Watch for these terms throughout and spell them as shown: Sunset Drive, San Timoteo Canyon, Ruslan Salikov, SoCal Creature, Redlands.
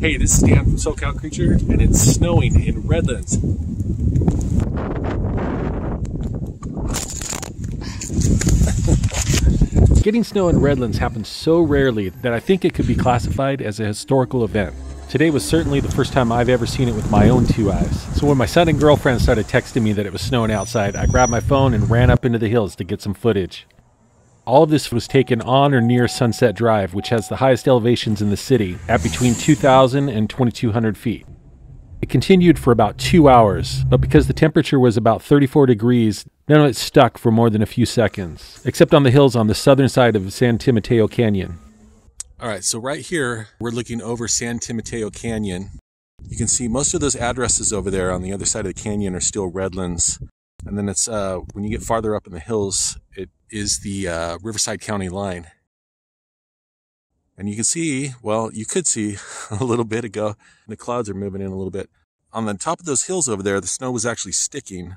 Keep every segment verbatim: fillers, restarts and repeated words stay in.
Hey, this is Dan from SoCal Creature, and it's snowing in Redlands. Getting snow in Redlands happens so rarely that I think it could be classified as a historical event. Today was certainly the first time I've ever seen it with my own two eyes. So when my son and girlfriend started texting me that it was snowing outside, I grabbed my phone and ran up into the hills to get some footage. All of this was taken on or near Sunset Drive, which has the highest elevations in the city, at between two thousand and twenty-two hundred feet. It continued for about two hours, but because the temperature was about thirty-four degrees, none of it stuck for more than a few seconds, except on the hills on the southern side of San Timoteo Canyon. All right, so right here, we're looking over San Timoteo Canyon. You can see most of those addresses over there on the other side of the canyon are still Redlands. And then it's uh, when you get farther up in the hills, it is the uh, Riverside County line. And you can see, well, you could see a little bit ago, the clouds are moving in a little bit. On the top of those hills over there, the snow was actually sticking.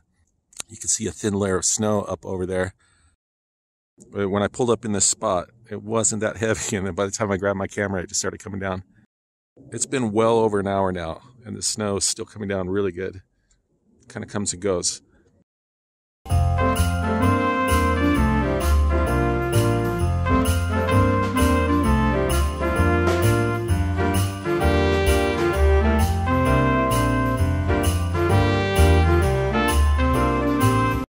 You can see a thin layer of snow up over there. When I pulled up in this spot, it wasn't that heavy. And then by the time I grabbed my camera, it just started coming down. It's been well over an hour now, and the snow is still coming down really good. Kind of comes and goes.